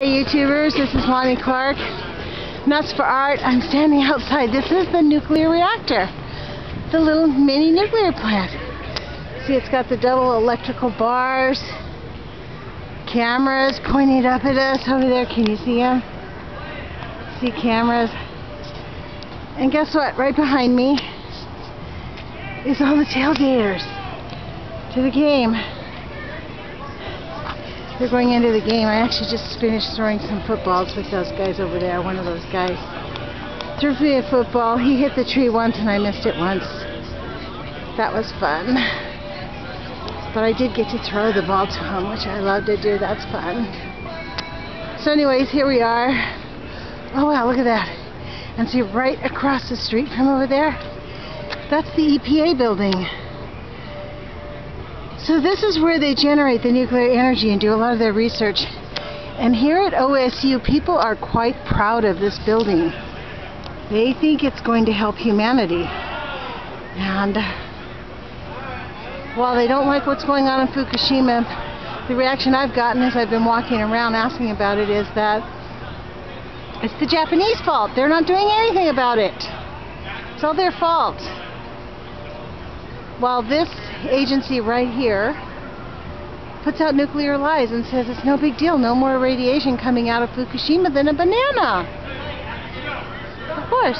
Hey YouTubers, this is Lonnie Clark, Nuts for Art. I'm standing outside. This is the nuclear reactor, the little mini nuclear plant. See, it's got the double electrical bars, cameras pointing up at us over there. Can you see them? See cameras. And guess what? Right behind me is all the tailgaters to the game. They're going into the game. I actually just finished throwing some footballs with those guys over there. One of those guys threw me a football. He hit the tree once and I missed it once. That was fun. But I did get to throw the ball to him, which I love to do. That's fun. So anyways, here we are. Oh wow, look at that. And see, right across the street from over there, that's the EPA building. So this is where they generate the nuclear energy and do a lot of their research. And here at OSU, people are quite proud of this building. They think it's going to help humanity. And while they don't like what's going on in Fukushima, the reaction I've gotten as I've been walking around asking about it is that it's the Japanese fault. They're not doing anything about it. It's all their fault. While this agency right here puts out nuclear lies and says it's no big deal, no more radiation coming out of Fukushima than a banana. Of course.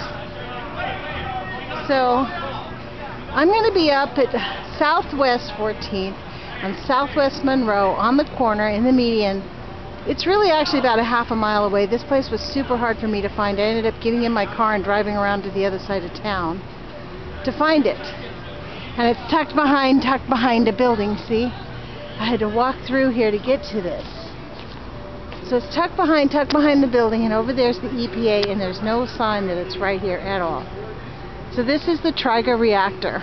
So I'm going to be up at Southwest 14th and Southwest Monroe on the corner in the median. It's really actually about a half a mile away. This place was super hard for me to find. I ended up getting in my car and driving around to the other side of town to find it. And it's tucked behind a building, see? I had to walk through here to get to this. So it's tucked behind the building, and over there's the EPA, and there's no sign that it's right here at all. So this is the TRIGA reactor.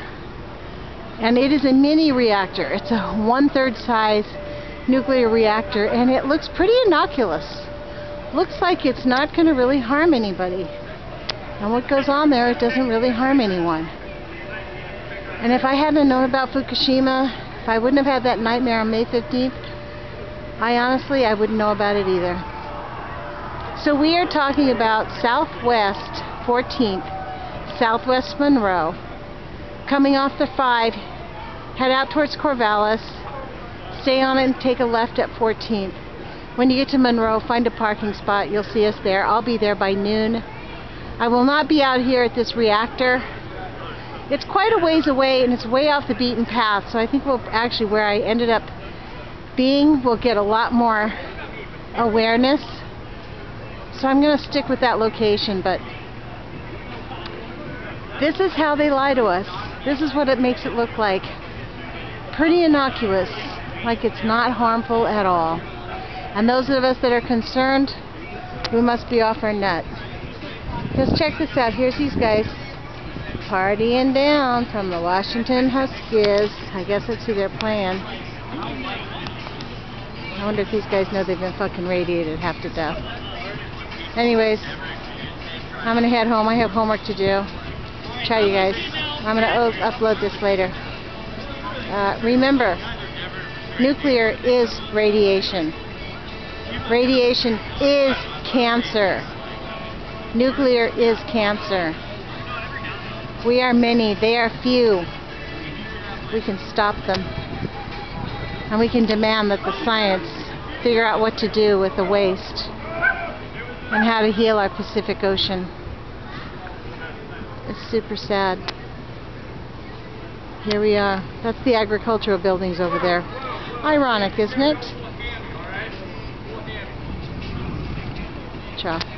And it is a mini reactor. It's a 1/3 size nuclear reactor, and it looks pretty innocuous. Looks like it's not going to really harm anybody. And what goes on there, it doesn't really harm anyone. And if I hadn't known about Fukushima, if I wouldn't have had that nightmare on May 15th, I honestly wouldn't know about it either. So we are talking about Southwest 14th, Southwest Monroe, coming off the 5, head out towards Corvallis, stay on it and take a left at 14th. When you get to Monroe, find a parking spot, you'll see us there. I'll be there by noon. I will not be out here at this reactor. It's quite a ways away, and it's way off the beaten path, so I think we'll actually, where I ended up being, we'll get a lot more awareness. So I'm going to stick with that location, but this is how they lie to us. This is what it makes it look like. Pretty innocuous, like it's not harmful at all. And those of us that are concerned, we must be off our nut. Just check this out. Here's these guys. Partying down from the Washington Huskies. I guess that's who they're playing. I wonder if these guys know they've been fucking radiated half to death. Anyways, I'm gonna head home. I have homework to do. Ciao, you guys. I'm gonna upload this later. Remember, nuclear is radiation. Radiation is cancer. Nuclear is cancer. We are many, they are few. We can stop them. And we can demand that the science figure out what to do with the waste and how to heal our Pacific Ocean. It's super sad. Here we are. That's the agricultural buildings over there. Ironic, isn't it? Ciao.